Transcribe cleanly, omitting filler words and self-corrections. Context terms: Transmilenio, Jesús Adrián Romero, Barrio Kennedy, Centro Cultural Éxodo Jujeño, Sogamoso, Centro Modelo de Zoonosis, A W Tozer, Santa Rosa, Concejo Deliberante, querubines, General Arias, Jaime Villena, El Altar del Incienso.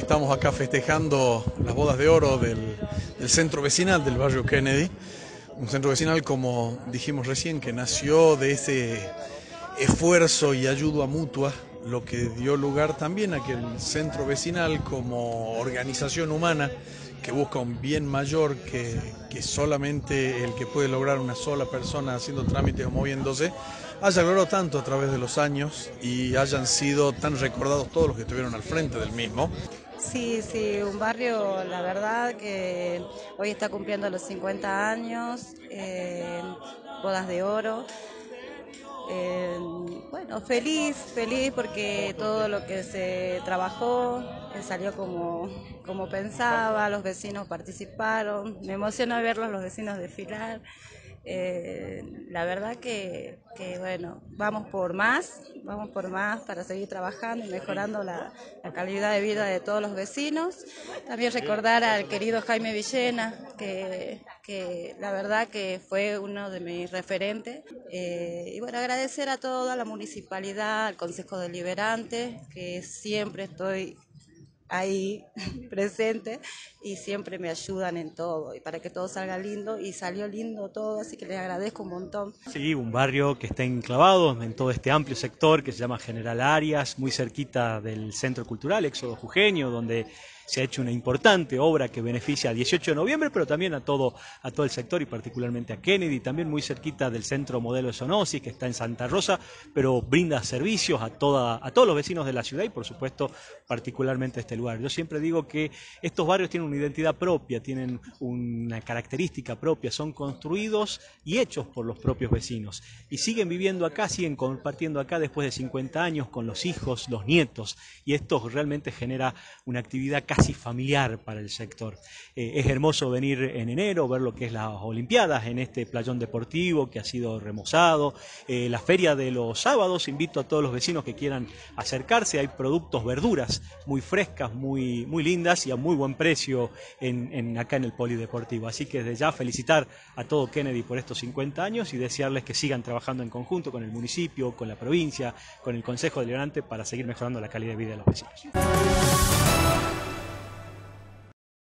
Estamos acá festejando las bodas de oro del centro vecinal del barrio Kennedy. Un centro vecinal, como dijimos recién, que nació de ese esfuerzo y ayuda mutua, lo que dio lugar también a que el centro vecinal, como organización humana que busca un bien mayor que solamente el que puede lograr una sola persona haciendo trámites o moviéndose, haya logrado tanto a través de los años y hayan sido tan recordados todos los que estuvieron al frente del mismo. Sí, un barrio, la verdad, que hoy está cumpliendo los 50 años, bodas de oro. Bueno, feliz porque todo lo que se trabajó salió como pensaba, los vecinos participaron, me emociona verlos, los vecinos desfilar. La verdad que bueno, vamos por más para seguir trabajando y mejorando la calidad de vida de todos los vecinos. También recordar al querido Jaime Villena, que la verdad que fue uno de mis referentes. Y bueno, agradecer a toda la municipalidad, al Concejo Deliberante, que siempre estoy ahí presente y siempre me ayudan en todo y para que todo salga lindo, y salió lindo todo, así que les agradezco un montón. Sí, un barrio que está enclavado en todo este amplio sector que se llama General Arias, muy cerquita del Centro Cultural Éxodo Jujeño, donde se ha hecho una importante obra que beneficia al 18 de noviembre, pero también a todo el sector y particularmente a Kennedy, también muy cerquita del Centro Modelo de Zoonosis, que está en Santa Rosa, pero brinda servicios a todos los vecinos de la ciudad y por supuesto particularmente a este lugar. Yo siempre digo que estos barrios tienen una identidad propia, tienen una característica propia, son construidos y hechos por los propios vecinos y siguen viviendo acá, siguen compartiendo acá después de 50 años con los hijos, los nietos, y esto realmente genera una actividad casi familiar para el sector. Es hermoso venir en enero, ver lo que es las Olimpiadas en este playón deportivo que ha sido remozado, la feria de los sábados. Invito a todos los vecinos que quieran acercarse, hay productos, verduras muy frescas, muy lindas y a muy buen precio acá en el polideportivo. Así que desde ya felicitar a todo Kennedy por estos 50 años y desearles que sigan trabajando en conjunto con el municipio, con la provincia, con el Concejo Deliberante para seguir mejorando la calidad de vida de los vecinos.